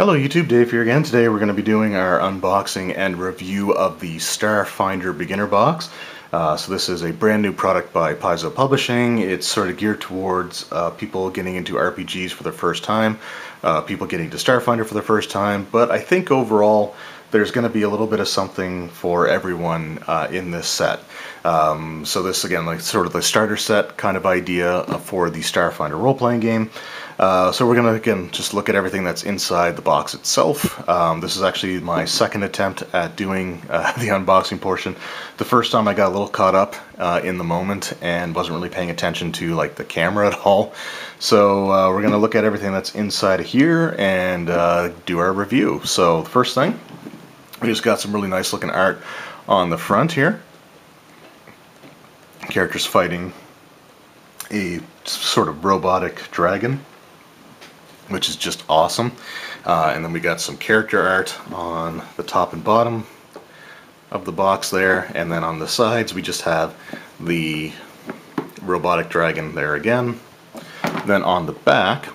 Hello YouTube, Dave here again. Today we're going to be doing our unboxing and review of the Starfinder Beginner Box. So this is a brand new product by Paizo Publishing. It's sort of geared towards people getting into RPGs for the first time, people getting to Starfinder for the first time, but I think overall there's going to be a little bit of something for everyone in this set. So this again, like sort of the starter set kind of idea for the Starfinder role-playing game. So we're going to again just look at everything that's inside the box itself. This is actually my second attempt at doing the unboxing portion. The first time I got a little caught up in the moment and wasn't really paying attention to like the camera at all. So we're going to look at everything that's inside of here and do our review. So the first thing, we just got some really nice looking art on the front here. Characters fighting a sort of robotic dragon, which is just awesome. And then we got some character art on the top and bottom of the box there, and then on the sides we just have the robotic dragon there again. Then on the back,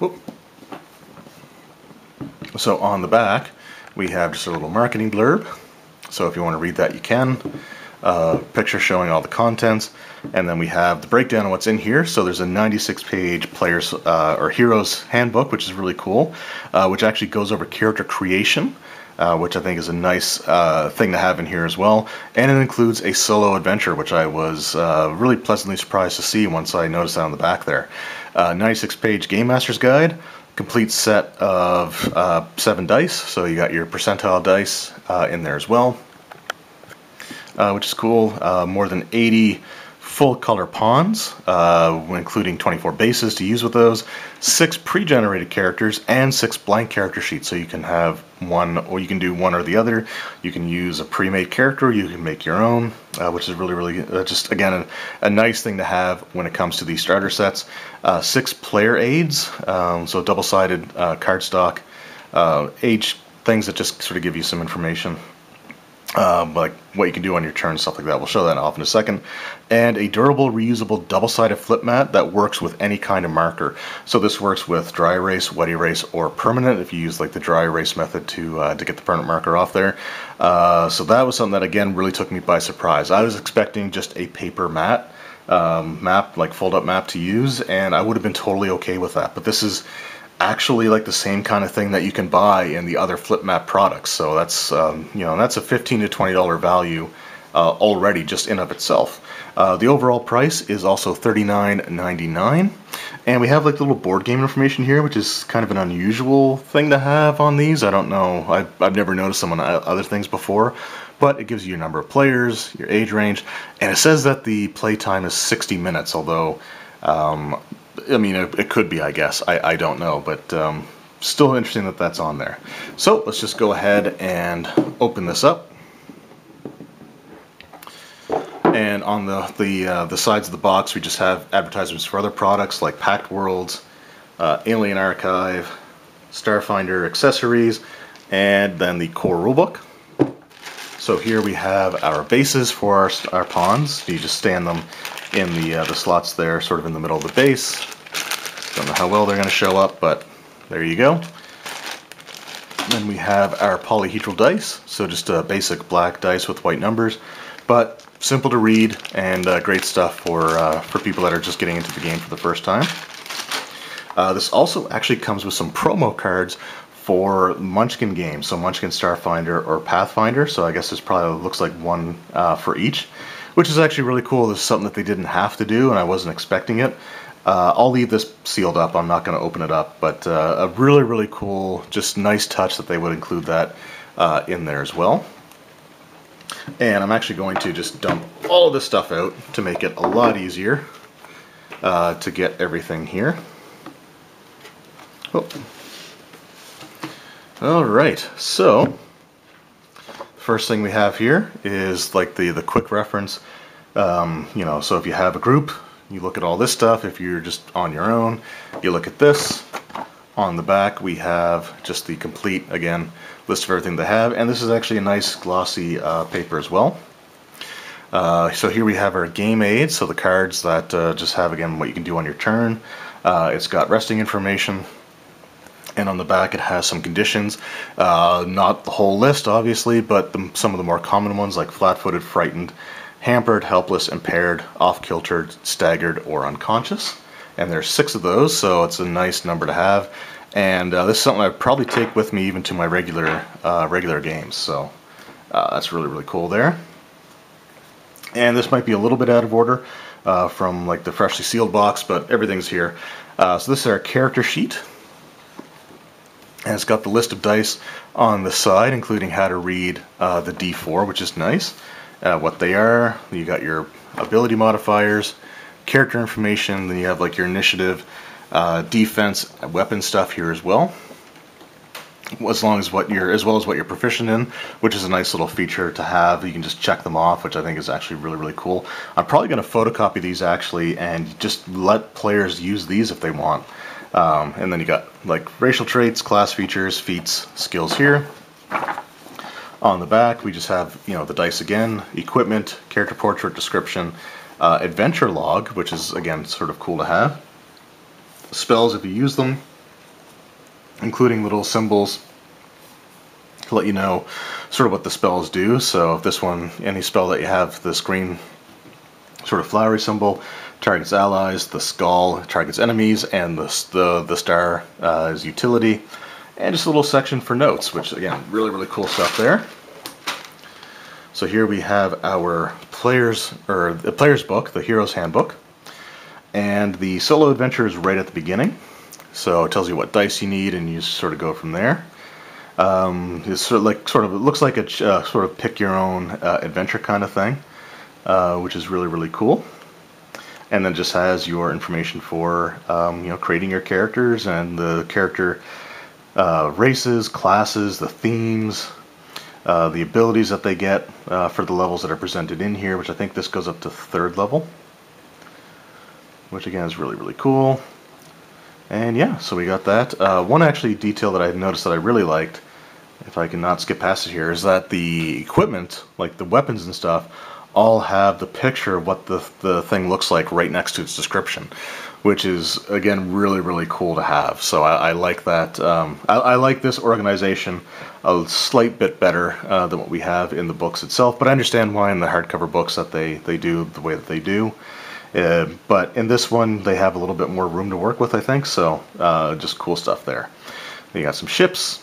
on the back we have just a little marketing blurb, so if you want to read that you can. Picture showing all the contents, and then we have the breakdown of what's in here. So there's a 96-page players or heroes handbook, which is really cool, which actually goes over character creation, which I think is a nice thing to have in here as well. And it includes a solo adventure, which I was really pleasantly surprised to see once I noticed that on the back there. 96-page Game Master's Guide, complete set of 7 dice, so you got your percentile dice in there as well, which is cool. More than 80 full-color pawns, including 24 bases to use with those, 6 pre-generated characters, and 6 blank character sheets. So you can have one, or you can do one or the other. You can use a pre-made character, you can make your own, which is really, really just again a nice thing to have when it comes to these starter sets. 6 player aids, so double-sided cardstock age things that just sort of give you some information. Like what you can do on your turn, stuff like that. We'll show that off in a second. And a durable, reusable, double-sided flip mat that works with any kind of marker. So this works with dry erase, wet erase, or permanent, if you use like the dry erase method to get the permanent marker off there. So that was something that again really took me by surprise. I was expecting just a paper mat, like fold-up map to use, and I would have been totally okay with that. But this is actually like the same kind of thing that you can buy in the other flip map products, so that's you know, that's a $15 to $20 value already just in of itself. The overall price is also $39.99, and we have like the little board game information here, which is kind of an unusual thing to have on these. I don't know, I've never noticed them on other things before, but it gives you your number of players, your age range, and it says that the playtime is 60 minutes, although I mean, it could be, I guess. I don't know, but still interesting that that's on there. So let's just go ahead and open this up. And on the sides of the box, we just have advertisements for other products like Pact Worlds, Alien Archive, Starfinder accessories, and then the core rulebook. So here we have our bases for our pawns. You just stand them in the slots there, sort of in the middle of the base. Don't know how well they're going to show up, but there you go. And then we have our polyhedral dice, so just a basic black dice with white numbers, but simple to read and great stuff for people that are just getting into the game for the first time. This also actually comes with some promo cards for Munchkin games, so Munchkin Starfinder or Pathfinder, so I guess this probably looks like one for each, which is actually really cool. This is something that they didn't have to do, and I wasn't expecting it. I'll leave this sealed up, I'm not going to open it up, but a really, really cool, just nice touch that they would include that in there as well. And I'm actually going to just dump all of this stuff out to make it a lot easier to get everything here. Oh. Alright, so first thing we have here is like the quick reference, you know, so if you have a group, you look at all this stuff. If you're just on your own, you look at this. On the back we have just the complete, again, list of everything they have, and this is actually a nice glossy paper as well. So here we have our game aids, so the cards that just have, again, what you can do on your turn. It's got resting information. and on the back it has some conditions. Not the whole list, obviously, but some of the more common ones, like flat-footed, frightened, hampered, helpless, impaired, off-kilter, staggered, or unconscious. And there's 6 of those, so it's a nice number to have. And this is something I'd probably take with me even to my regular games, so that's really cool there. And this might be a little bit out of order from like the freshly sealed box, but everything's here. So this is our character sheet, and it's got the list of dice on the side, including how to read the D4, which is nice, what they are. You got your ability modifiers, character information, then you have like your initiative, defense, weapon stuff here as well, as well as what you're proficient in, which is a nice little feature to have. You can just check them off, which I think is actually really cool. I'm probably going to photocopy these actually and just let players use these if they want. And then you got like racial traits, class features, feats, skills here. On the back we just have, you know, the dice again, equipment, character portrait, description, adventure log, which is again sort of cool to have, spells if you use them, including little symbols to let you know sort of what the spells do. So if this one, any spell that you have, this green sort of flowery symbol targets allies, the skull targets enemies, and the star is utility. And just a little section for notes, which again, really cool stuff there. So here we have our players, or the player's book, the hero's handbook. And the solo adventure is right at the beginning. So it tells you what dice you need, and you sort of go from there. It's it looks like a sort of pick your own adventure kind of thing, which is really cool. And then just has your information for you know, creating your characters and the character races, classes, the themes, the abilities that they get for the levels that are presented in here, which I think this goes up to 3rd level, which again is really cool. And yeah, so we got that. One actually detail that I've noticed that I really liked, if I cannot skip past it here, is that the equipment, like the weapons and stuff, all have the picture of what the thing looks like right next to its description, which is again really cool to have. So I like that. I like this organization a slight bit better than what we have in the books itself, but I understand why in the hardcover books that they do the way that they do. But in this one, they have a little bit more room to work with, I think, so just cool stuff there. They got some ships,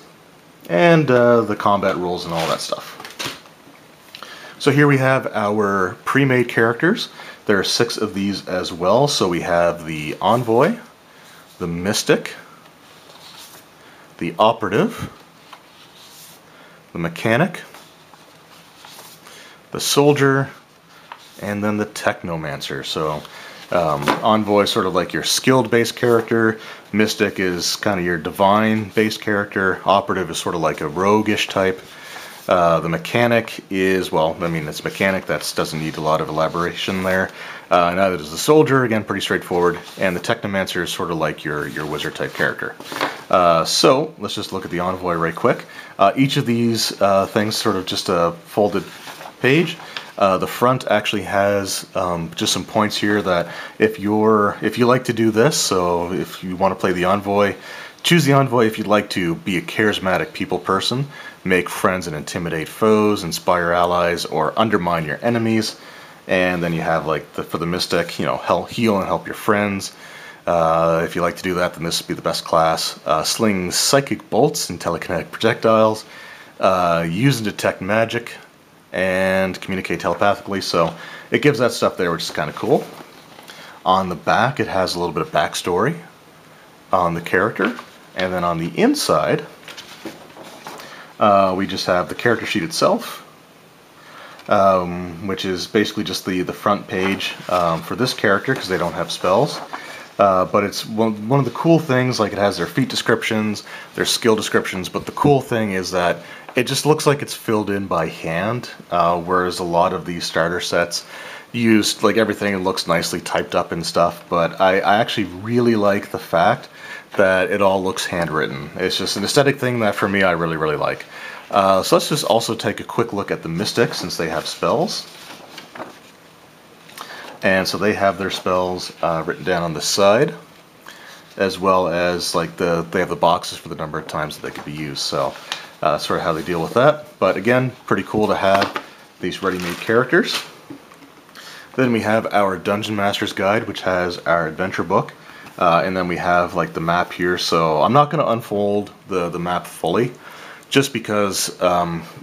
and the combat rules and all that stuff. So here we have our pre-made characters. There are 6 of these as well, so we have the Envoy, the Mystic, the Operative, the Mechanic, the Soldier, and then the Technomancer. So Envoy is sort of like your skilled-based character, Mystic is kind of your divine-based character, Operative is sort of like a roguish type, the Mechanic is, well, I mean, it's Mechanic, that doesn't need a lot of elaboration there. Neither does the Soldier, again, pretty straightforward, and the Technomancer is sort of like your wizard-type character. So let's just look at the Envoy right quick. Each of these things sort of just a folded page. The front actually has just some points here that if you like to do this, so if you want to play the Envoy, choose the Envoy if you'd like to be a charismatic people person, make friends and intimidate foes, inspire allies, or undermine your enemies. And then you have like for the Mystic, you know, heal and help your friends. If you like to do that, then this would be the best class. Sling psychic bolts and telekinetic projectiles, use and detect magic, and communicate telepathically. So it gives that stuff there, which is kind of cool. On the back it has a little bit of backstory on the character, and then on the inside we just have the character sheet itself, which is basically just the front page for this character because they don't have spells. But it's one of the cool things, like it has their feat descriptions, their skill descriptions, but the cool thing is that it just looks like it's filled in by hand, whereas a lot of these starter sets used, like everything looks nicely typed up and stuff, but I actually really like the fact that it all looks handwritten. It's just an aesthetic thing that for me I really like. So let's just also take a quick look at the Mystic since they have spells. And so they have their spells written down on this side. as well as like they have the boxes for the number of times that they could be used. So sort of how they deal with that. But again, pretty cool to have these ready-made characters. Then we have our Dungeon Master's Guide, which has our adventure book. And then we have like the map here. So I'm not going to unfold the map fully, just because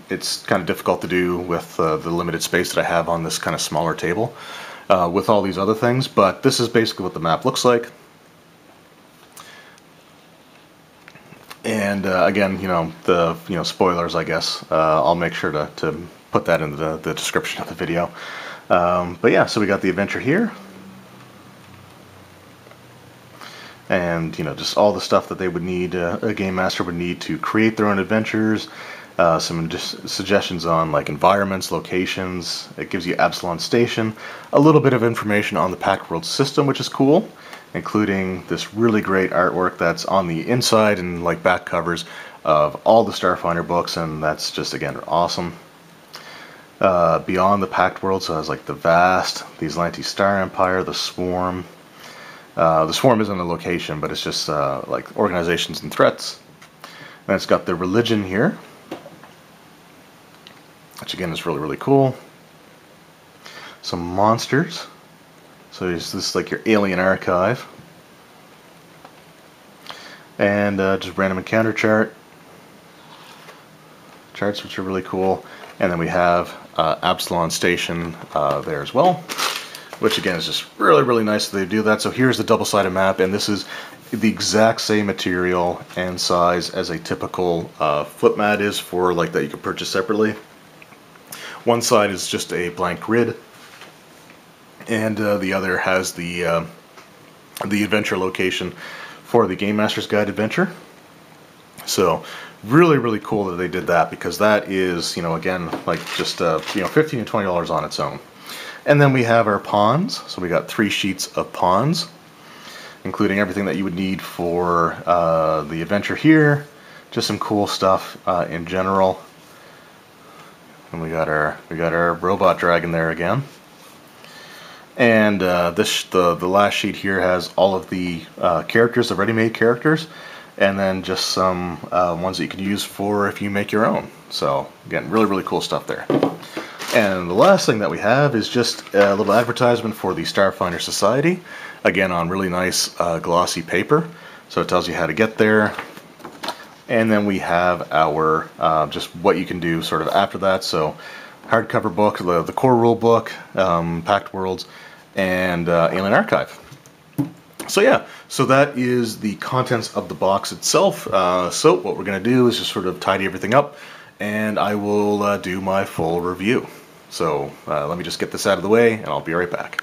it's kind of difficult to do with the limited space that I have on this kind of smaller table with all these other things. But this is basically what the map looks like. And again, you know, spoilers, I guess. I'll make sure to put that in the description of the video. But yeah, so we got the adventure here. And, you know, just all the stuff that they would need, a game master would need to create their own adventures, some just suggestions on, like, environments, locations. It gives you Absalon Station, a little bit of information on the Pact Worlds system, which is cool, including this really great artwork that's on the inside and, like, back covers of all the Starfinder books, and that's just, again, awesome. Beyond the Pact Worlds, so it has, like, the Vast, the Azlanti Star Empire, the Swarm. The Swarm isn't a location, but it's just like organizations and threats. And it's got the religion here, which again is really, really cool. Some monsters. So this is like your Alien Archive. And just random encounter charts, which are really cool. And then we have Absalon Station there as well, which again is just really, really nice that they do that. So here's the double-sided map, and this is the exact same material and size as a typical flip mat is for, like, that you can purchase separately. One side is just a blank grid, and the other has the adventure location for the Game Master's Guide adventure. So really, really cool that they did that, because that is, you know, again, like, just you know, $15 to $20 on its own. And then we have our pawns. So we got 3 sheets of pawns, including everything that you would need for the adventure here. Just some cool stuff in general. And we got our robot dragon there again. And the last sheet here has all of the characters, the ready-made characters, and then just some ones that you can use for if you make your own. So again, really, really cool stuff there. And the last thing that we have is just a little advertisement for the Starfinder Society, again on really nice glossy paper. So it tells you how to get there. And then we have our just what you can do sort of after that. So hardcover book, the core rule book, Pact Worlds, and Alien Archive. So yeah, so that is the contents of the box itself. So what we're going to do is just sort of tidy everything up, and I will do my full review. So let me just get this out of the way, and I'll be right back.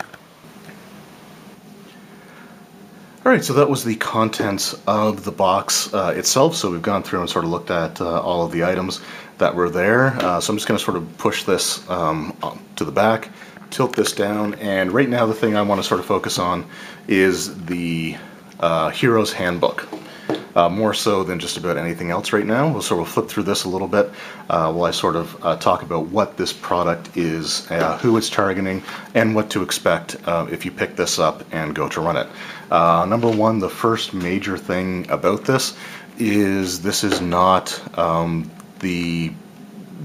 Alright, so that was the contents of the box itself. So we've gone through and sort of looked at all of the items that were there. So I'm just going to sort of push this to the back, tilt this down, and right now the thing I want to sort of focus on is the Hero's Handbook. More so than just about anything else right now. We'll sort of flip through this a little bit while I sort of talk about what this product is, who it's targeting, and what to expect if you pick this up and go to run it. Number one, the first major thing about this is not the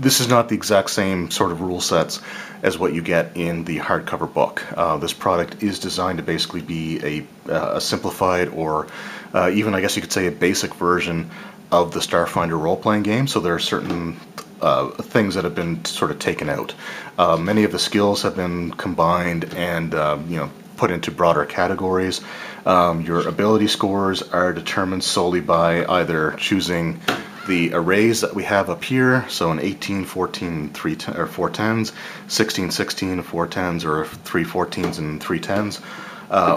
exact same sort of rule sets as what you get in the hardcover book. This product is designed to basically be a simplified, or even I guess you could say a basic version of the Starfinder role-playing game. So there are certain things that have been sort of taken out. Many of the skills have been combined and you know, put into broader categories. Your ability scores are determined solely by either choosing the arrays that we have up here, so an 18, 14, 3, or 4 tens, 16, 16, 4 tens, or 3 14s and 3 tens,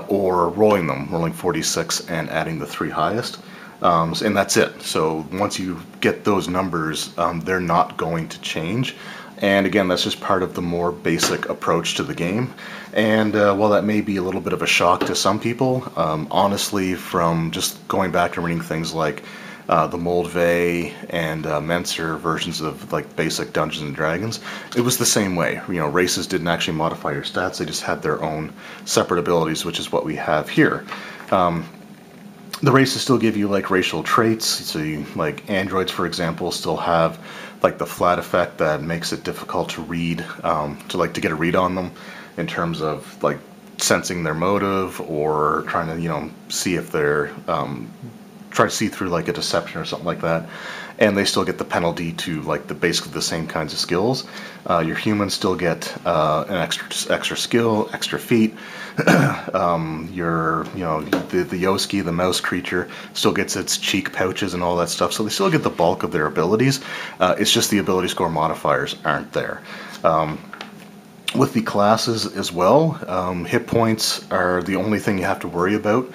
or rolling them, rolling 46 and adding the 3 highest, and that's it. So once you get those numbers, they're not going to change. And again, that's just part of the more basic approach to the game. And while that may be a little bit of a shock to some people, honestly, from just going back and reading things like the Moldvay and Menzer versions of, like, basic Dungeons and Dragons, it was the same way. You know, races didn't actually modify your stats, they just had their own separate abilities, which is what we have here. The races still give you like racial traits, so you, like androids, for example, still have like the flat effect that makes it difficult to read, to get a read on them in terms of like sensing their motive or trying to, you know, see if they're try to see through like a deception or something like that. And they still get the penalty to like the basically the same kinds of skills. Your humans still get an extra skill, extra feat. The Yoski, the mouse creature, still gets its cheek pouches and all that stuff. So they still get the bulk of their abilities. It's just the ability score modifiers aren't there. With the classes as well, hit points are the only thing you have to worry about.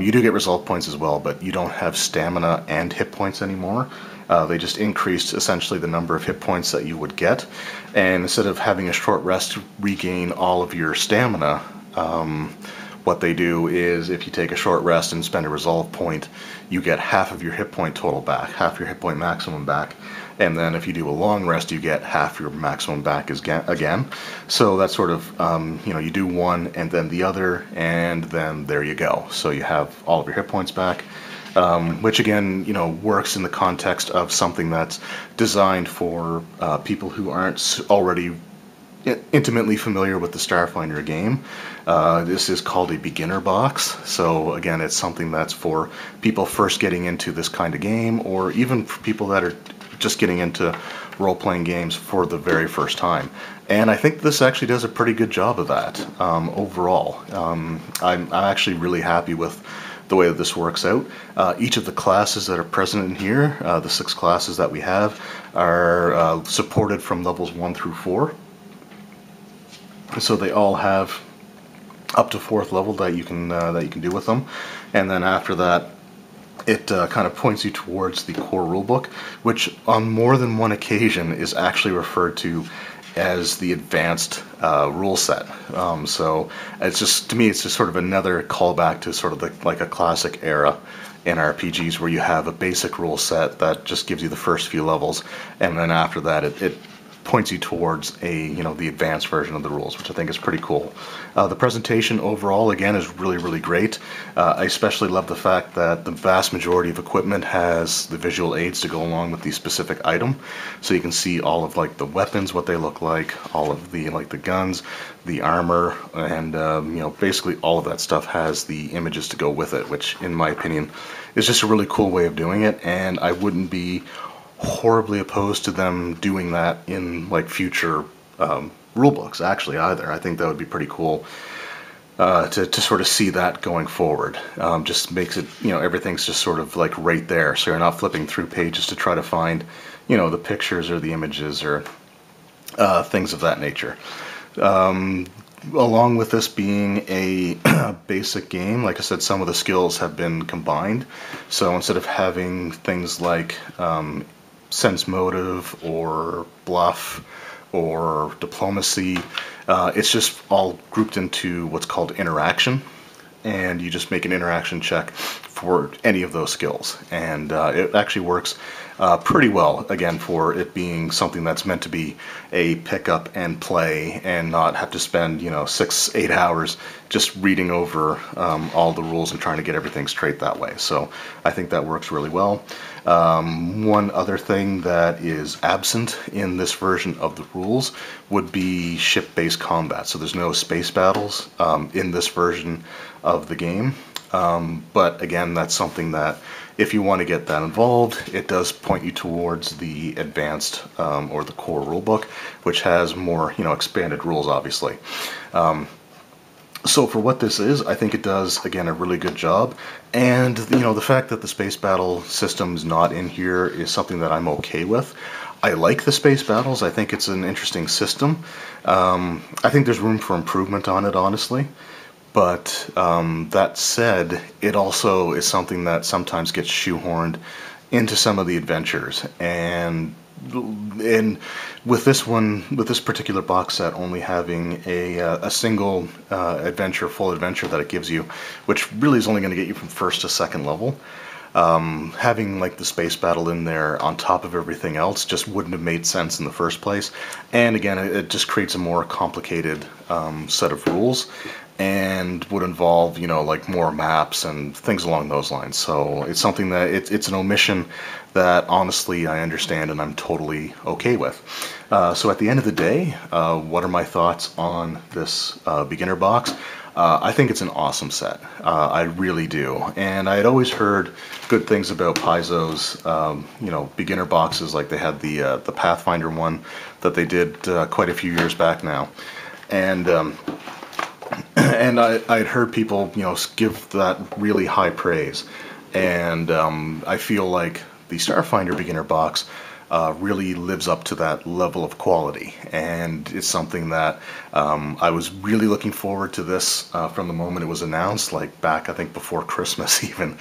You do get resolve points as well, but you don't have stamina and hit points anymore. They just increased essentially the number of hit points that you would get. And instead of having a short rest regain all of your stamina, what they do is if you take a short rest and spend a resolve point, you get half of your hit point total back, half your hit point maximum back. And then if you do a long rest, you get half your maximum back again. So that's sort of, you do one and then the other, and then there you go. So you have all of your hit points back, which again, works in the context of something that's designed for people who aren't already intimately familiar with the Starfinder game. This is called a beginner box, so again it's something that's for people first getting into this kind of game, or even for people that are just getting into role-playing games for the very first time. And I think this actually does a pretty good job of that overall. I'm actually really happy with the way that this works out. Each of the classes that are present in here, the 6 classes that we have, are supported from levels 1 through 4. So they all have up to 4th level that you can do with them, and then after that, it kind of points you towards the core rulebook, which on more than one occasion is actually referred to as the advanced rule set. So it's just, to me, it's just sort of another callback to sort of like a classic era in RPGs where you have a basic rule set that just gives you the first few levels, and then after that, it points you towards the advanced version of the rules, which I think is pretty cool. The presentation overall, again, is really great. I especially love the fact that the vast majority of equipment has the visual aids to go along with the specific item, so you can see all of like the weapons, what they look like, all of the the guns, the armor, and basically all of that stuff has the images to go with it, which in my opinion is just a really cool way of doing it, and I wouldn't be horribly opposed to them doing that in like future rule books actually either. I think that would be pretty cool to sort of see that going forward. Just makes it, everything's just sort of like right there, so you're not flipping through pages to try to find the pictures or the images or things of that nature. Along with this being a basic game, like I said, some of the skills have been combined, so instead of having things like sense motive or bluff or diplomacy, it's just all grouped into what's called interaction, and you just make an interaction check for any of those skills, and it actually works pretty well, again, for it being something that's meant to be a pick up and play and not have to spend 6-8 hours just reading over all the rules and trying to get everything straight that way. So I think that works really well. One other thing that is absent in this version of the rules would be ship-based combat, so there's no space battles in this version of the game. But again, that's something that if you want to get that involved, it does point you towards the advanced or the core rulebook, which has more expanded rules, obviously. So for what this is, I think it does, again, a really good job. And the fact that the space battle system's not in here is something that I'm okay with. I like the space battles. I think it's an interesting system. I think there's room for improvement on it, honestly. But that said, it also is something that sometimes gets shoehorned into some of the adventures, and with this one, with this particular box set only having a single full adventure that it gives you, which really is only going to get you from 1st to 2nd level. Having like the space battle in there on top of everything else just wouldn't have made sense in the first place, and again, it just creates a more complicated set of rules. and would involve, you know, like more maps and things along those lines. So it's something that it's an omission that honestly I understand and I'm totally okay with. So at the end of the day, what are my thoughts on this beginner box? I think it's an awesome set. I really do. And I had always heard good things about Paizo's, you know, beginner boxes. Like they had the Pathfinder one that they did quite a few years back now, and I'd heard people, you know, give that really high praise. And I feel like the Starfinder beginner box really lives up to that level of quality, and it's something that I was really looking forward to this from the moment it was announced, like back I think before Christmas even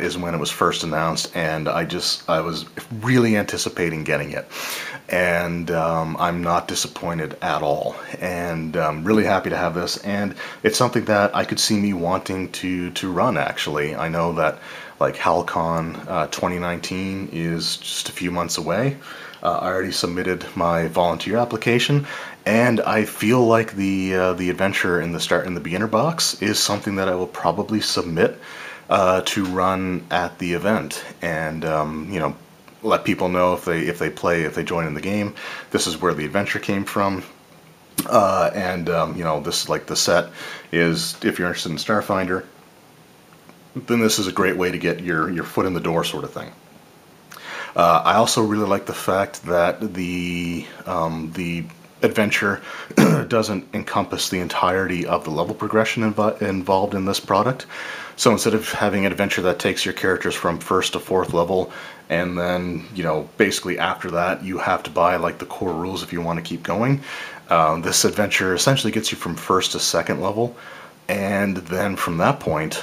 is when it was first announced, and I was really anticipating getting it, and I'm not disappointed at all, and I'm really happy to have this, and it's something that I could see me wanting to run actually. I know that like Halcon 2019 is just a few months away. I already submitted my volunteer application, and I feel like the adventure in the beginner box is something that I will probably submit to run at the event, and you know, let people know if they join in the game, this is where the adventure came from. And you know, this like the set is, if you're interested in Starfinder, then this is a great way to get your foot in the door sort of thing. I also really like the fact that the adventure doesn't encompass the entirety of the level progression involved in this product. So instead of having an adventure that takes your characters from 1st to 4th level, and then, you know, basically after that you have to buy like the core rules if you want to keep going, this adventure essentially gets you from 1st to 2nd level. And then from that point,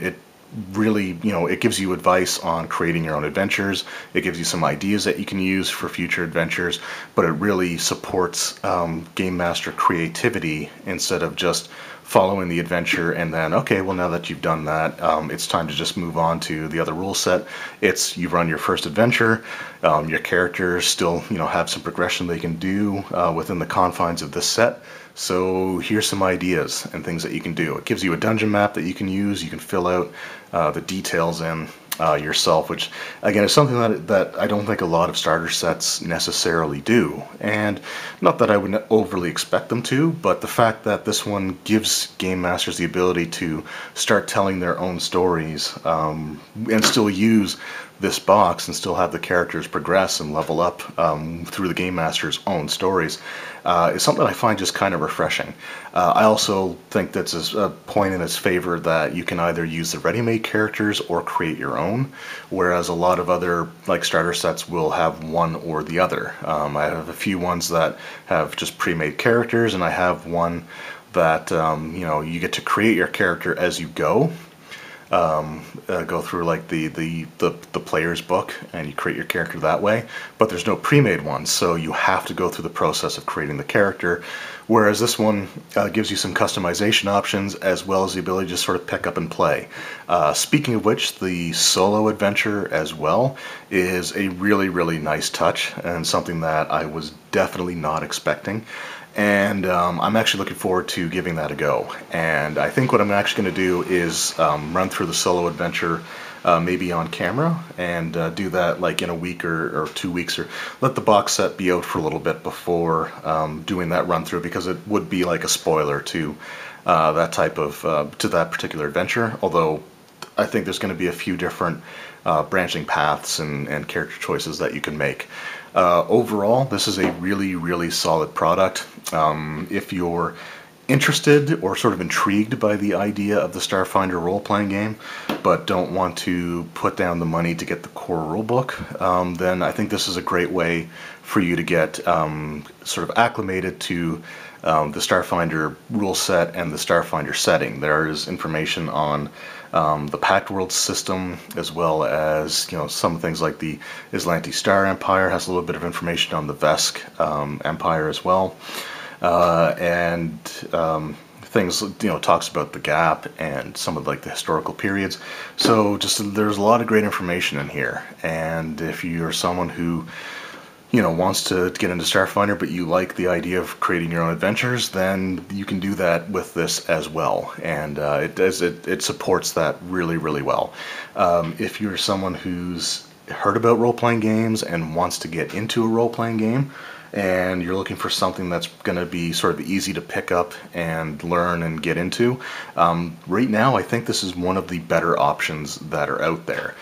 it really, you know, it gives you advice on creating your own adventures. It gives you some ideas that you can use for future adventures, but it really supports game master creativity instead of just following the adventure and then, okay, well now that you've done that, it's time to just move on to the other rule set. It's, you run your first adventure, your characters still, you know, have some progression they can do within the confines of this set. So here's some ideas and things that you can do. It gives you a dungeon map that you can use. You can fill out the details in yourself, which again is something that I don't think a lot of starter sets necessarily do. And not that I would overly expect them to, but the fact that this one gives game masters the ability to start telling their own stories and still use this box and still have the characters progress and level up through the game master's own stories is something I find just kind of refreshing. I also think that's a point in its favor that you can either use the ready-made characters or create your own, whereas a lot of other like starter sets will have one or the other. I have a few ones that have just pre-made characters, and I have one that you know, you get to create your character as you go. Go through like the player's book, and you create your character that way, but there's no pre-made ones, so you have to go through the process of creating the character, whereas this one gives you some customization options as well as the ability to just sort of pick up and play. Speaking of which, the solo adventure as well is a really, really nice touch, and something that I was definitely not expecting. And I'm actually looking forward to giving that a go. And I think what I'm actually going to do is run through the solo adventure maybe on camera, and do that like in a week or 2 weeks, or let the box set be out for a little bit before doing that run through, because it would be like a spoiler to that type of, to that particular adventure. Although I think there's going to be a few different branching paths and character choices that you can make. Overall, this is a really, really solid product. If you're interested or sort of intrigued by the idea of the Starfinder role-playing game, but don't want to put down the money to get the core rulebook, then I think this is a great way for you to get sort of acclimated to the Starfinder rule set and the Starfinder setting. There is information on the Pact Worlds system, as well as, you know, some things like the Azlanti Star Empire has a little bit of information on the Vesk Empire as well, and things, you know, talks about the Gap and some of like the historical periods. So just there's a lot of great information in here, and if you're someone who you know, wants to get into Starfinder, but you like the idea of creating your own adventures, then you can do that with this as well, and it supports that really, really well. If you're someone who's heard about role-playing games and wants to get into a role-playing game, and you're looking for something that's going to be sort of easy to pick up and learn and get into, right now I think this is one of the better options that are out there.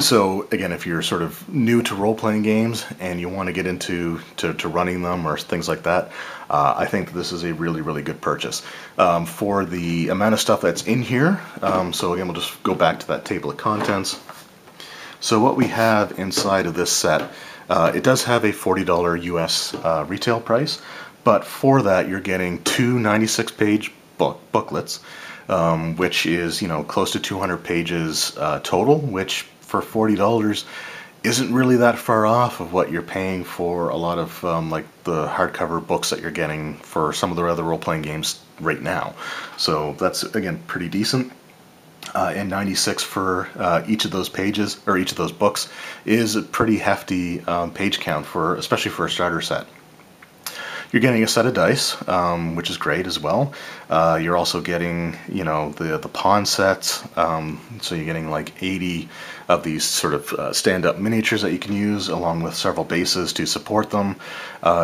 So again, if you're sort of new to role-playing games and you want to get into to running them or things like that, I think this is a really, really good purchase. For the amount of stuff that's in here, so again, we'll just go back to that table of contents. So what we have inside of this set, it does have a $40 US retail price, but for that you're getting two 96-page booklets, which is, you know, close to 200 pages total, which for $40 isn't really that far off of what you're paying for a lot of like the hardcover books that you're getting for some of the other role-playing games right now. So that's, again, pretty decent. And 96 for each of those pages, or each of those books, is a pretty hefty page count, for especially for a starter set. You're getting a set of dice, which is great as well. You're also getting, you know, the pawn sets, so you're getting like 80 of these sort of stand-up miniatures that you can use, along with several bases to support them.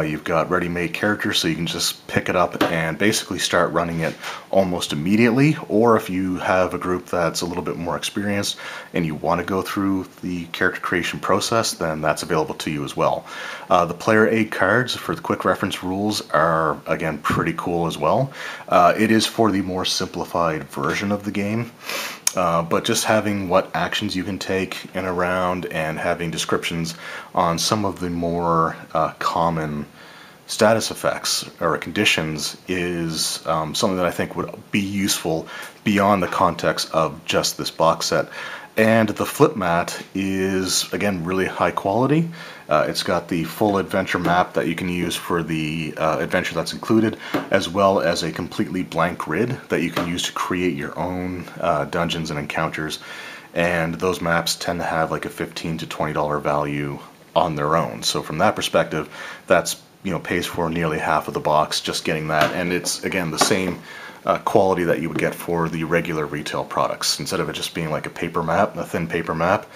You've got ready-made characters, so you can just pick it up and basically start running it almost immediately, or if you have a group that's a little bit more experienced and you want to go through the character creation process, then that's available to you as well. The player aid cards for the quick reference rules are, again, pretty cool as well. It is for the more simplified version of the game, but just having what actions you can take in a round and having descriptions on some of the more common status effects or conditions is something that I think would be useful beyond the context of just this box set. And the flip mat is, again, really high quality. It's got the full adventure map that you can use for the adventure that's included, as well as a completely blank grid that you can use to create your own dungeons and encounters. And those maps tend to have like a $15 to $20 value on their own. So from that perspective, that's, you know, pays for nearly half of the box just getting that. And it's, again, the same quality that you would get for the regular retail products. Instead of it just being like a paper map, a thin paper map,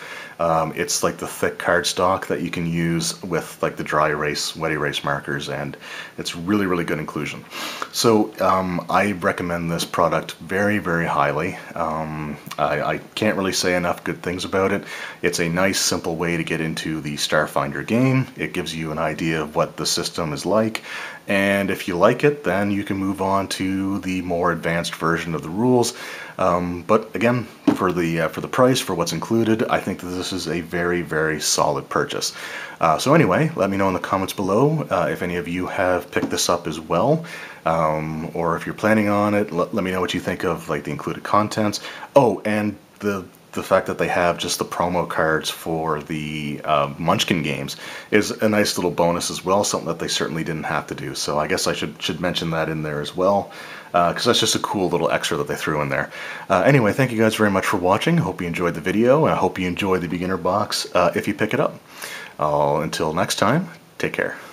it's like the thick cardstock that you can use with like the dry erase, wet erase markers, and it's really, really good inclusion. So I recommend this product very, very highly. I can't really say enough good things about it. It's a nice, simple way to get into the Starfinder game. It gives you an idea of what the system is like, and if you like it, then you can move on to the more advanced version of the rules. But again, for the price, for what's included, I think that this is a very, very solid purchase. So anyway, let me know in the comments below if any of you have picked this up as well, or if you're planning on it. Let me know what you think of like the included contents. Oh, and the fact that they have just the promo cards for the Munchkin games is a nice little bonus as well, something that they certainly didn't have to do. So I guess I should mention that in there as well, because that's just a cool little extra that they threw in there. Anyway, thank you guys very much for watching. I hope you enjoyed the video. I hope you enjoy the beginner box if you pick it up. Until next time, take care.